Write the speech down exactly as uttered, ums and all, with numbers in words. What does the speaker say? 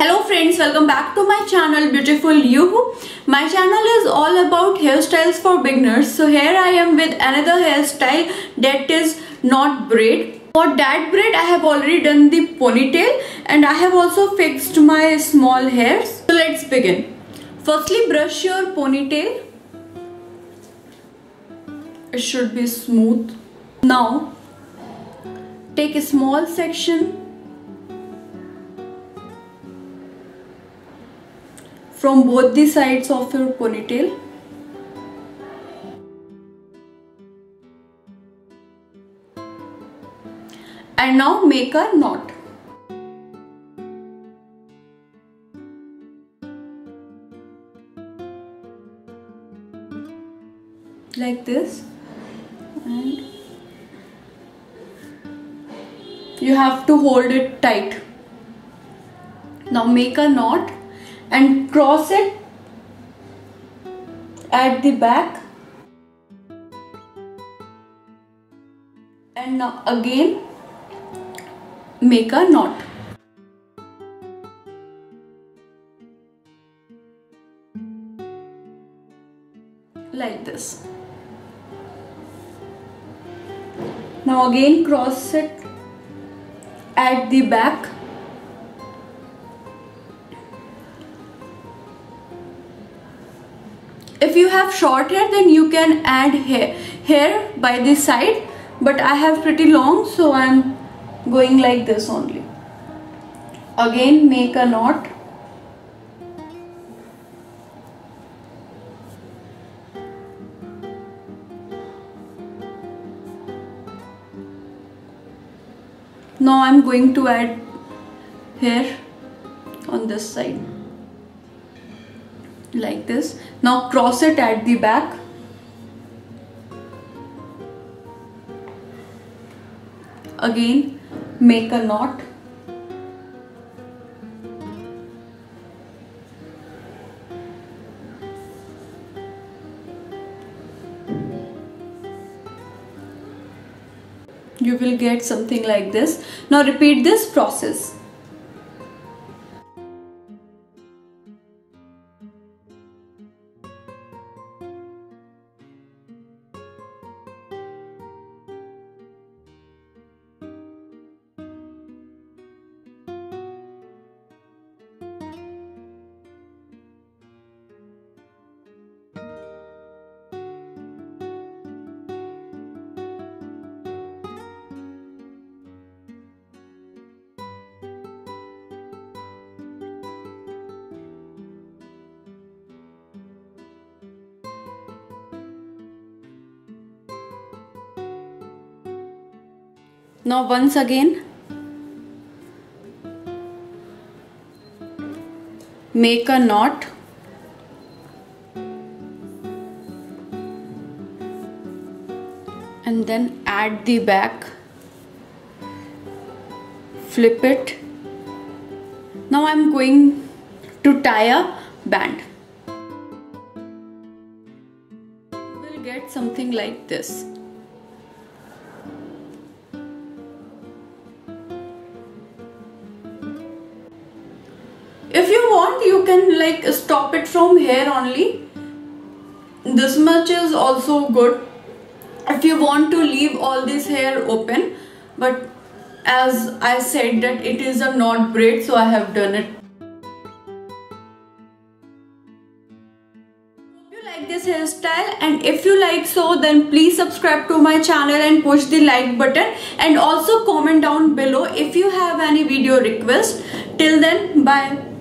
Hello friends, welcome back to my channel beautiful you. My channel is all about hair styles for beginners. So here I am with another hair style that is not braid. For that braid, I have already done the ponytail and I have also fixed my small hairs. So let's begin. Firstly, brush your ponytail. It should be smooth. Now, take a small section from both the sides of your ponytail. And now make a knot. Like this. And you have to hold it tight. Now make a knot and cross it at the back. And now again make a knot. Like this. Now again cross it at the back. If you have short hair, then you can add hair, hair by the side, but I have pretty long, so I am going like this only. Again make a knot . Now I'm going to add hair on this side like this. Now cross it at the back . Again make a knot . You will get something like this . Now repeat this process . Now once again make a knot and then add the back, flip it . Now I'm going to tie a band . You will get something like this . If you want, you can like stop it from here only. This much is also good. If you want to leave all this hair open, but as I said that it is a knot braid, so I have done it. Hope you like this hairstyle, and if you like so, then please subscribe to my channel and push the like button, and also comment down below if you have any video request. Till then, bye.